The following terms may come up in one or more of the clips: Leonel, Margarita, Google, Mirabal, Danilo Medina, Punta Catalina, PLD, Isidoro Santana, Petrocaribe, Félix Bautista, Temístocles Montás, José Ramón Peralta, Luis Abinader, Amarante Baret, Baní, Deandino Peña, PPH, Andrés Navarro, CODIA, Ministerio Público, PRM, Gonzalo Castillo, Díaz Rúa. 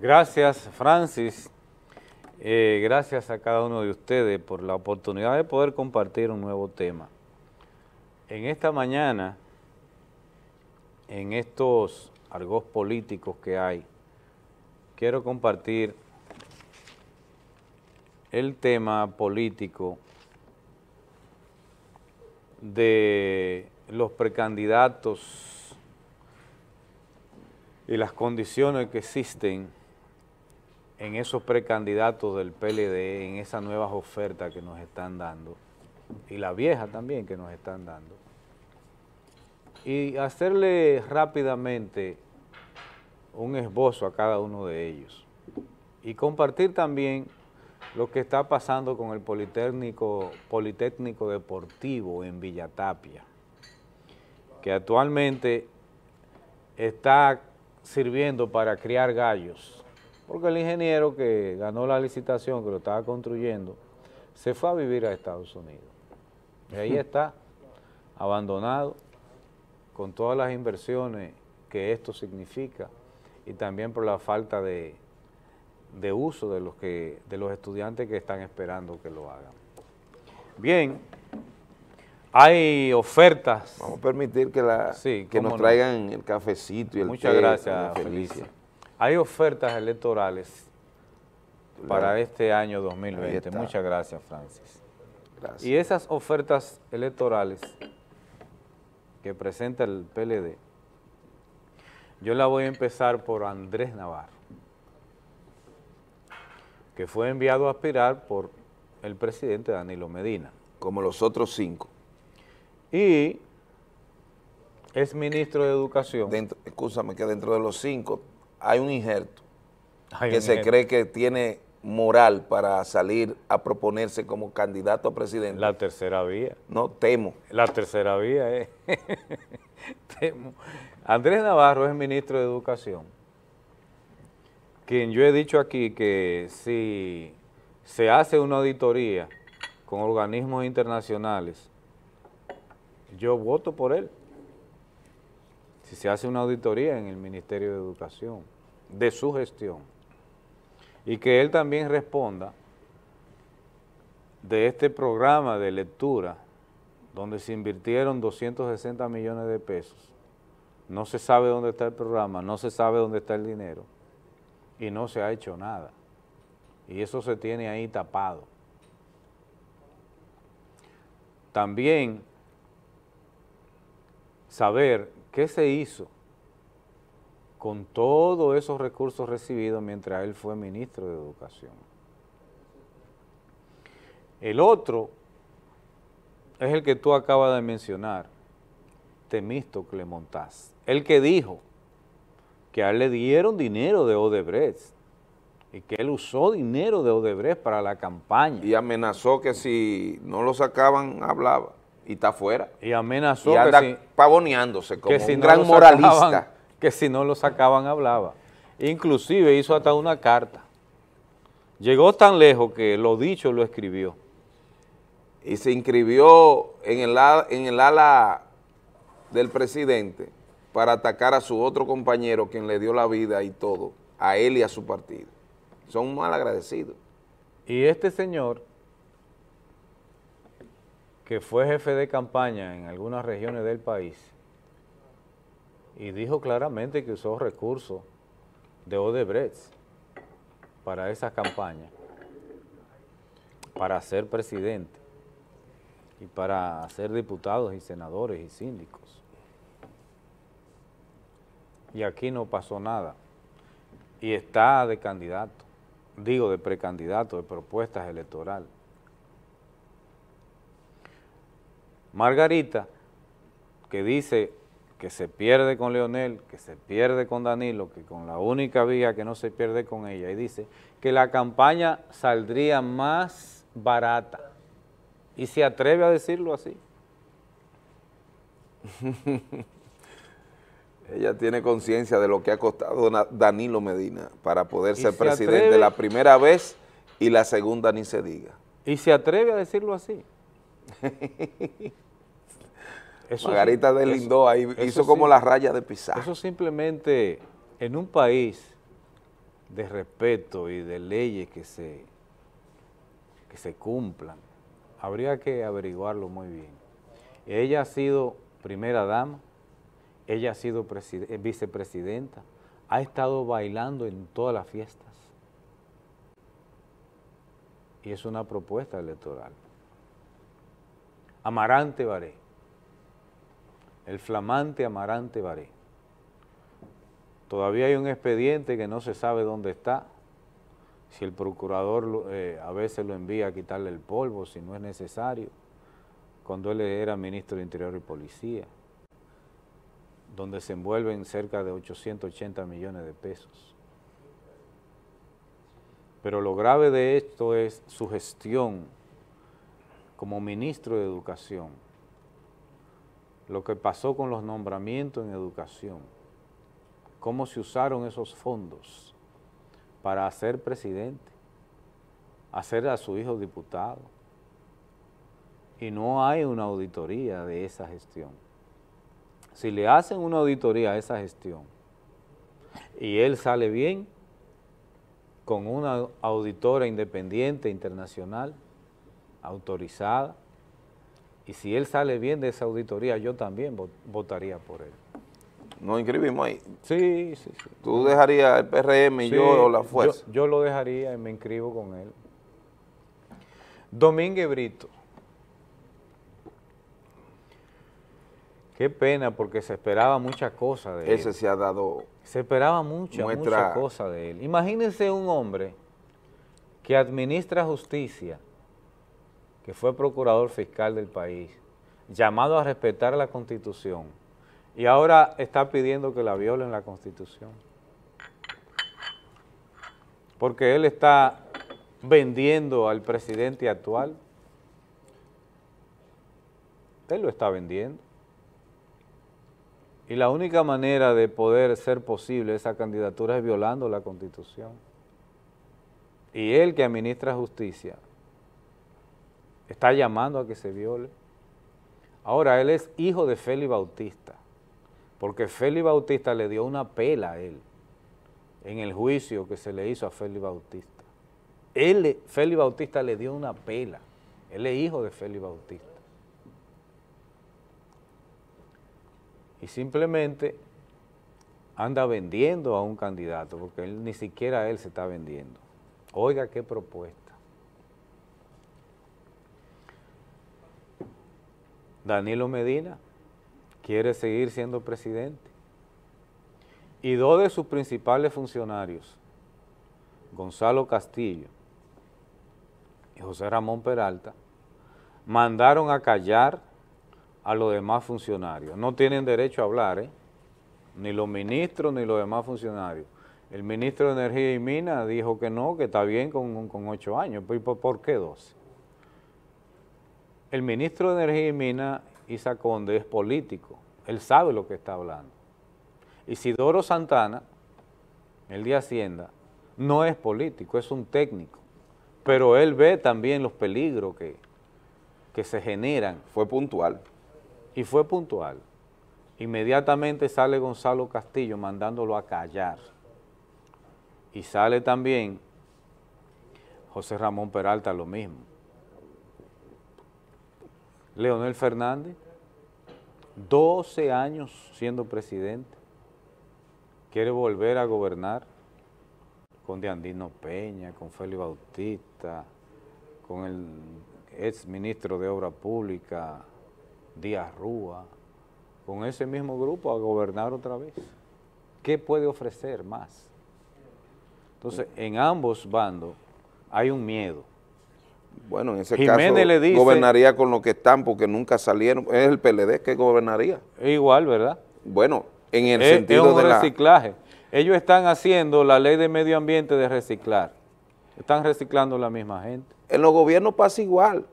Gracias, Francis. Gracias a cada uno de ustedes por la oportunidad de poder compartir un nuevo tema. En esta mañana, en estos argos políticos que hay, quiero compartir el tema político de los precandidatos y las condiciones que existen en esos precandidatos del PLD, en esas nuevas ofertas que nos están dando, y la vieja también que nos están dando. Y hacerle rápidamente un esbozo a cada uno de ellos. Y compartir también lo que está pasando con el Politécnico Deportivo en Villa Tapia, que actualmente está sirviendo para criar gallos, porque el ingeniero que ganó la licitación, que lo estaba construyendo, se fue a vivir a Estados Unidos. Y ahí está, abandonado, con todas las inversiones que esto significa, y también por la falta de uso de los estudiantes que están esperando que lo hagan. Bien, hay ofertas. Vamos a permitir que nos traigan el cafecito y el té. Muchas gracias, Felicia. Hay ofertas electorales para este año 2020. Muchas gracias, Francis. Gracias. Y esas ofertas electorales que presenta el PLD, yo la voy a empezar por Andrés Navarro, que fue enviado a aspirar por el presidente Danilo Medina. Como los otros 5. Y es ministro de Educación. Escúchame, que dentro de los 5... hay un injerto que se cree que tiene moral para salir a proponerse como candidato a presidente. La tercera vía. No, temo. La tercera vía es. Temo. Andrés Navarro es ministro de Educación, quien yo he dicho aquí que si se hace una auditoría con organismos internacionales, yo voto por él. Si se hace una auditoría en el Ministerio de Educación, de su gestión, y que él también responda de este programa de lectura, donde se invirtieron 260 millones de pesos, no se sabe dónde está el programa, no se sabe dónde está el dinero, y no se ha hecho nada, y eso se tiene ahí tapado. También saber qué se hizo con todos esos recursos recibidos mientras él fue ministro de Educación. El otro es el que tú acabas de mencionar, Temístocles Montás, el que dijo que a él le dieron dinero de Odebrecht y que él usó dinero de Odebrecht para la campaña. Y amenazó que si no lo sacaban, hablaba. Y está afuera. Y amenazó. Y anda que pavoneándose como que si un no gran moralista. Sacaban, que si no lo sacaban, hablaba. Inclusive hizo hasta una carta. Llegó tan lejos que lo dicho lo escribió. Y se inscribió en el ala del presidente para atacar a su otro compañero, quien le dio la vida y todo, a él y a su partido. Son mal agradecidos. Y este señor, que fue jefe de campaña en algunas regiones del país, y dijo claramente que usó recursos de Odebrecht para esa campaña, para ser presidente y para ser diputados y senadores y síndicos. Y aquí no pasó nada. Y está de candidato, digo de precandidato, de propuestas electorales. Margarita, que dice que se pierde con Leonel, que se pierde con Danilo, que con la única vía que no se pierde con ella, y dice que la campaña saldría más barata, y se atreve a decirlo así. Ella tiene conciencia de lo que ha costado Danilo Medina para poder ser presidente la primera vez, y la segunda ni se diga. Y se atreve a decirlo así. Eso, Margarita deslindó ahí, hizo como la raya de Pizarro. Eso simplemente en un país de respeto y de leyes que se cumplan, habría que averiguarlo muy bien. Ella ha sido primera dama, ella ha sido vicepresidenta, ha estado bailando en todas las fiestas. Y es una propuesta electoral. Amarante Baret, el flamante Amarante Baret. Todavía hay un expediente que no se sabe dónde está, si el procurador a veces lo envía a quitarle el polvo, si no es necesario, cuando él era ministro de Interior y Policía, donde se envuelven cerca de 880 millones de pesos. Pero lo grave de esto es su gestión como ministro de Educación, lo que pasó con los nombramientos en Educación, cómo se usaron esos fondos para hacer presidente, hacer a su hijo diputado, y no hay una auditoría de esa gestión. Si le hacen una auditoría a esa gestión y él sale bien con una auditora independiente internacional, autorizada, y si él sale bien de esa auditoría, yo también votaría por él. Nos inscribimos ahí. Sí, sí, sí. ¿Tú dejarías el PRM y sí, yo la fuerza? Yo lo dejaría y me inscribo con él. Domínguez Brito. Qué pena, porque se esperaba muchas cosas de él. Ese se ha dado... Se esperaba muchas cosas de él. Imagínense un hombre que administra justicia, que fue procurador fiscal del país, llamado a respetar la Constitución, y ahora está pidiendo que la violen la Constitución. Porque él está vendiendo al presidente actual. Él lo está vendiendo. Y la única manera de poder ser posible esa candidatura es violando la Constitución. Y él, que administra justicia, está llamando a que se viole. Ahora, él es hijo de Félix Bautista, porque Félix Bautista le dio una pela a él en el juicio que se le hizo a Félix Bautista. Félix Bautista le dio una pela. Él es hijo de Félix Bautista. Y simplemente anda vendiendo a un candidato, porque él, ni siquiera él se está vendiendo. Oiga, qué propuesta. Danilo Medina quiere seguir siendo presidente, y dos de sus principales funcionarios, Gonzalo Castillo y José Ramón Peralta, mandaron a callar a los demás funcionarios. No tienen derecho a hablar, ni los ministros ni los demás funcionarios. El ministro de Energía y Minas dijo que no, que está bien con 8 años, ¿por qué 12? El ministro de Energía y Minas, Isa Conde, es político, él sabe lo que está hablando. Isidoro Santana, el de Hacienda, no es político, es un técnico, pero él ve también los peligros que se generan. Fue puntual. Y fue puntual. Inmediatamente sale Gonzalo Castillo mandándolo a callar. Y sale también José Ramón Peralta, lo mismo. Leonel Fernández, 12 años siendo presidente, quiere volver a gobernar con Deandino Peña, con Félix Bautista, con el ex ministro de Obras Públicas, Díaz Rúa, con ese mismo grupo a gobernar otra vez. ¿Qué puede ofrecer más? Entonces, en ambos bandos hay un miedo. Bueno, en ese Jiménez caso le dice, gobernaría con los que están, porque nunca salieron. Es el PLD que gobernaría. Igual, ¿verdad? Bueno, en el sentido de reciclaje. Ellos están haciendo la ley de medio ambiente de reciclar. Están reciclando la misma gente. En los gobiernos pasa igual.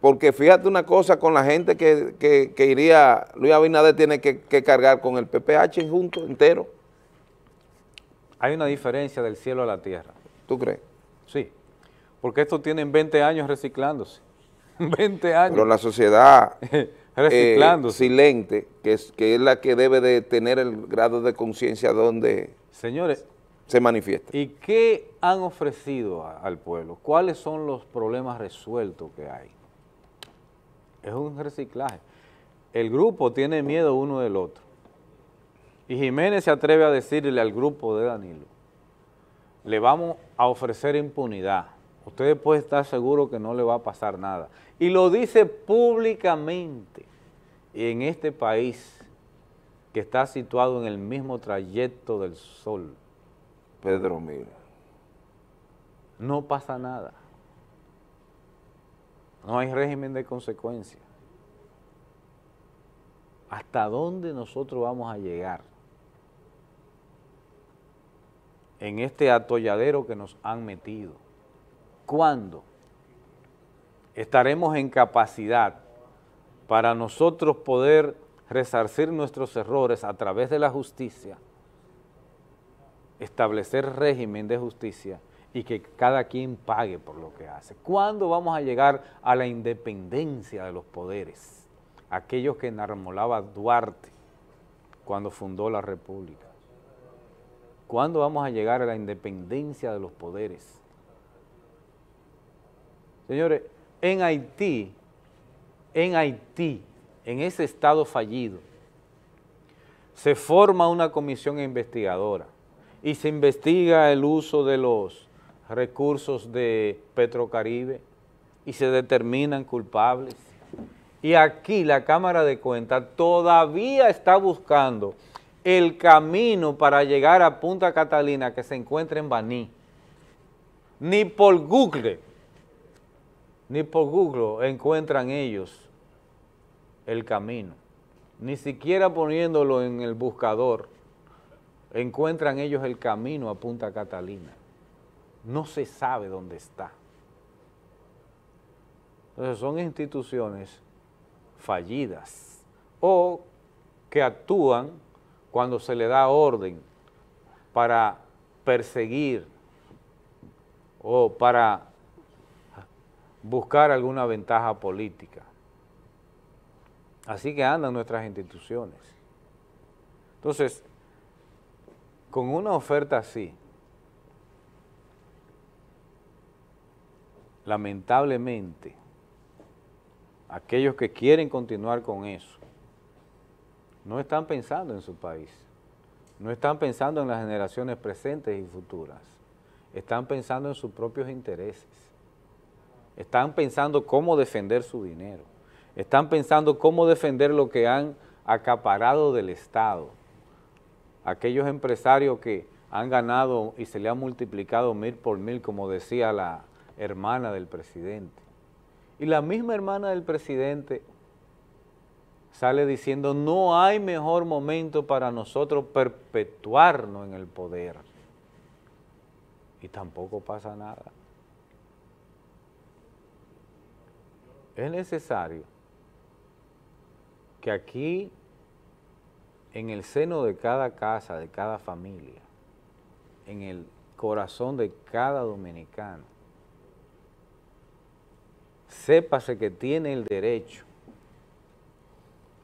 Porque fíjate una cosa, con la gente que iría, Luis Abinader tiene que cargar con el PPH junto, entero. Hay una diferencia del cielo a la tierra. ¿Tú crees? Sí. Porque estos tienen 20 años reciclándose, 20 años. Pero la sociedad silente, que es la que debe de tener el grado de conciencia donde... Señores, se manifiesta. ¿Y qué han ofrecido al pueblo? ¿Cuáles son los problemas resueltos que hay? Es un reciclaje. El grupo tiene miedo uno del otro. Y Jiménez se atreve a decirle al grupo de Danilo, le vamos a ofrecer impunidad. Ustedes pueden estar seguros que no le va a pasar nada. Y lo dice públicamente. Y en este país, que está situado en el mismo trayecto del sol, Pedro, mira, no pasa nada. No hay régimen de consecuencia. ¿Hasta dónde nosotros vamos a llegar en este atolladero que nos han metido? ¿Cuándo estaremos en capacidad para nosotros poder resarcir nuestros errores a través de la justicia, establecer régimen de justicia y que cada quien pague por lo que hace? ¿Cuándo vamos a llegar a la independencia de los poderes? Aquellos que enarmolaba Duarte cuando fundó la República. ¿Cuándo vamos a llegar a la independencia de los poderes? Señores, en Haití, en ese estado fallido, se forma una comisión investigadora y se investiga el uso de los recursos de Petrocaribe y se determinan culpables. Y aquí la Cámara de Cuentas todavía está buscando el camino para llegar a Punta Catalina, que se encuentra en Baní. Ni por Google encuentran ellos el camino. Ni siquiera poniéndolo en el buscador encuentran ellos el camino a Punta Catalina. No se sabe dónde está. Entonces son instituciones fallidas o que actúan cuando se le da orden para perseguir o para buscar alguna ventaja política. Así que andan nuestras instituciones. Entonces, con una oferta así, lamentablemente, aquellos que quieren continuar con eso no están pensando en su país, no están pensando en las generaciones presentes y futuras, están pensando en sus propios intereses, están pensando cómo defender su dinero, están pensando cómo defender lo que han acaparado del Estado. Aquellos empresarios que han ganado y se le han multiplicado 1000 por 1000, como decía la hermana del presidente. Y la misma hermana del presidente sale diciendo, no hay mejor momento para nosotros perpetuarnos en el poder. Y tampoco pasa nada. Es necesario que aquí, en el seno de cada casa, de cada familia, en el corazón de cada dominicano, sépase que tiene el derecho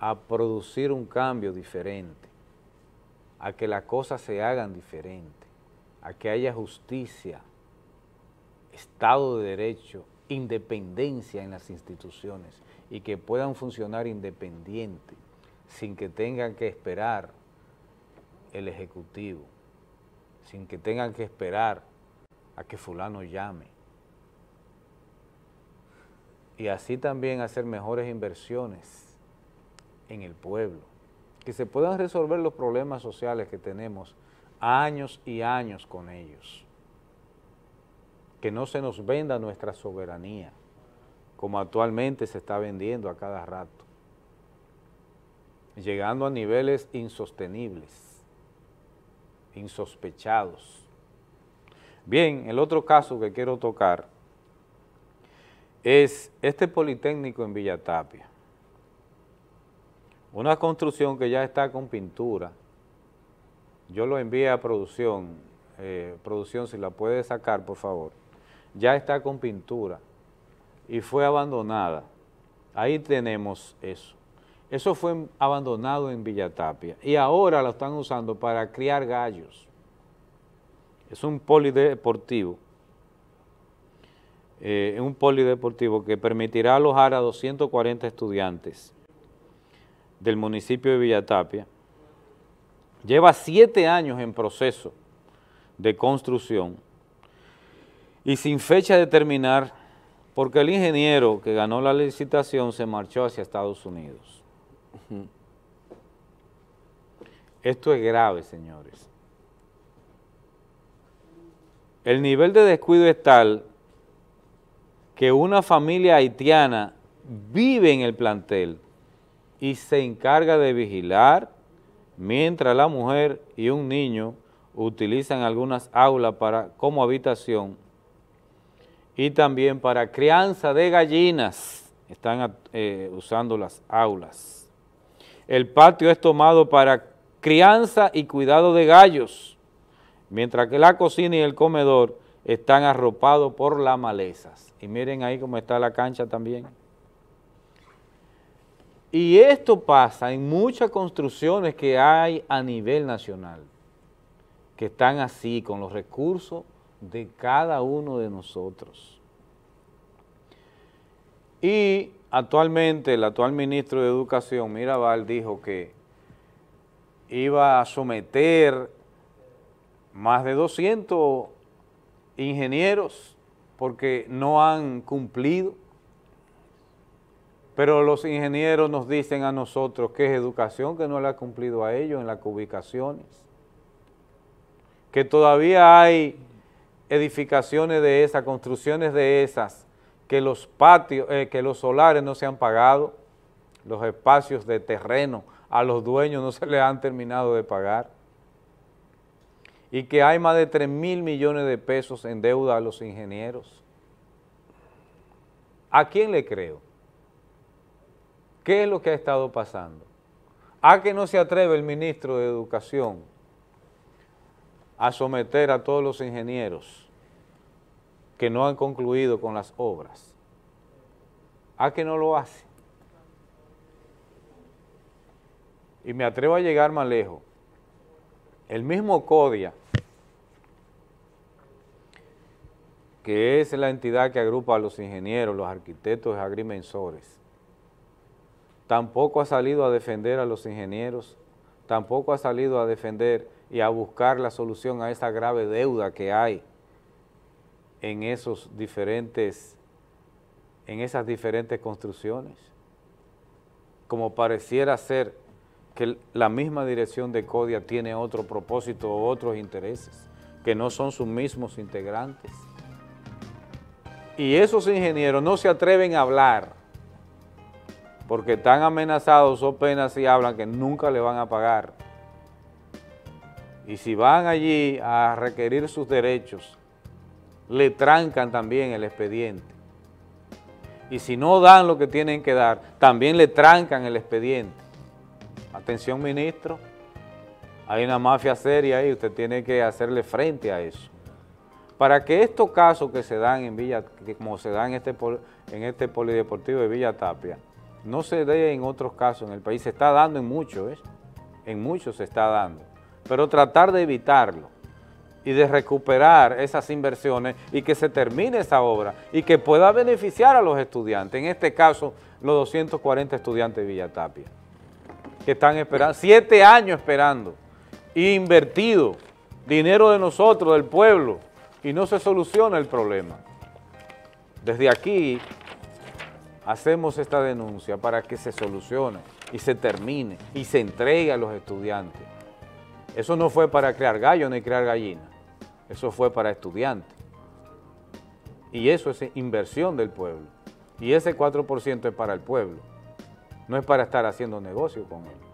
a producir un cambio diferente, a que las cosas se hagan diferente, a que haya justicia, Estado de Derecho, independencia en las instituciones y que puedan funcionar independientes sin que tengan que esperar el Ejecutivo, sin que tengan que esperar a que fulano llame. Y así también hacer mejores inversiones en el pueblo, que se puedan resolver los problemas sociales que tenemos años y años con ellos. Que no se nos venda nuestra soberanía, como actualmente se está vendiendo a cada rato, llegando a niveles insostenibles, insospechados. Bien, el otro caso que quiero tocar es este Politécnico en Villa Tapia, una construcción que ya está con pintura. Yo lo envié a producción, si la puede sacar por favor. Ya está con pintura y fue abandonada. Ahí tenemos eso. Eso fue abandonado en Villa Tapia y ahora lo están usando para criar gallos. Es un polideportivo. Un polideportivo que permitirá alojar a 240 estudiantes del municipio de Villa Tapia. Lleva 7 años en proceso de construcción y sin fecha de terminar, porque el ingeniero que ganó la licitación se marchó hacia Estados Unidos. Esto es grave, señores. El nivel de descuido es tal que una familia haitiana vive en el plantel y se encarga de vigilar mientras la mujer y un niño utilizan algunas aulas como habitación y también para crianza de gallinas, están usando las aulas. El patio es tomado para crianza y cuidado de gallos, mientras que la cocina y el comedor están arropados por las malezas. Y miren ahí cómo está la cancha también. Y esto pasa en muchas construcciones que hay a nivel nacional, que están así con los recursos de cada uno de nosotros. Y actualmente el actual ministro de Educación, Mirabal, dijo que iba a someter más de 200 ingenieros porque no han cumplido, pero los ingenieros nos dicen a nosotros que es educación que no le ha cumplido a ellos en las ubicaciones, que todavía hay edificaciones de esas, construcciones de esas, que los patios, que los solares no se han pagado, los espacios de terreno a los dueños no se les han terminado de pagar, y que hay más de 3.000 millones de pesos en deuda a los ingenieros. ¿A quién le creo? ¿Qué es lo que ha estado pasando? ¿A que no se atreve el ministro de Educación a someter a todos los ingenieros que no han concluido con las obras? ¿A que no lo hace? Y me atrevo a llegar más lejos. El mismo CODIA, que es la entidad que agrupa a los ingenieros, los arquitectos, agrimensores, tampoco ha salido a defender a los ingenieros, tampoco ha salido a defender y a buscar la solución a esa grave deuda que hay en esas diferentes construcciones, como pareciera ser que la misma dirección de CODIA tiene otro propósito o otros intereses, que no son sus mismos integrantes. Y esos ingenieros no se atreven a hablar, porque están amenazados o penas si hablan que nunca le van a pagar. Y si van allí a requerir sus derechos, le trancan también el expediente. Y si no dan lo que tienen que dar, también le trancan el expediente. Atención, ministro, hay una mafia seria y usted tiene que hacerle frente a eso. Para que estos casos que se dan en Villa, como se dan en este polideportivo de Villa Tapia, no se dé en otros casos en el país. Se está dando en muchos, en muchos se está dando. Pero tratar de evitarlo y de recuperar esas inversiones y que se termine esa obra y que pueda beneficiar a los estudiantes, en este caso los 240 estudiantes de Villa Tapia, que están esperando, 7 años esperando, invertido, dinero de nosotros, del pueblo, y no se soluciona el problema. Desde aquí hacemos esta denuncia para que se solucione y se termine y se entregue a los estudiantes. Eso no fue para crear gallos ni crear gallinas, eso fue para estudiantes. Y eso es inversión del pueblo, y ese 4% es para el pueblo. No es para estar haciendo negocio con él.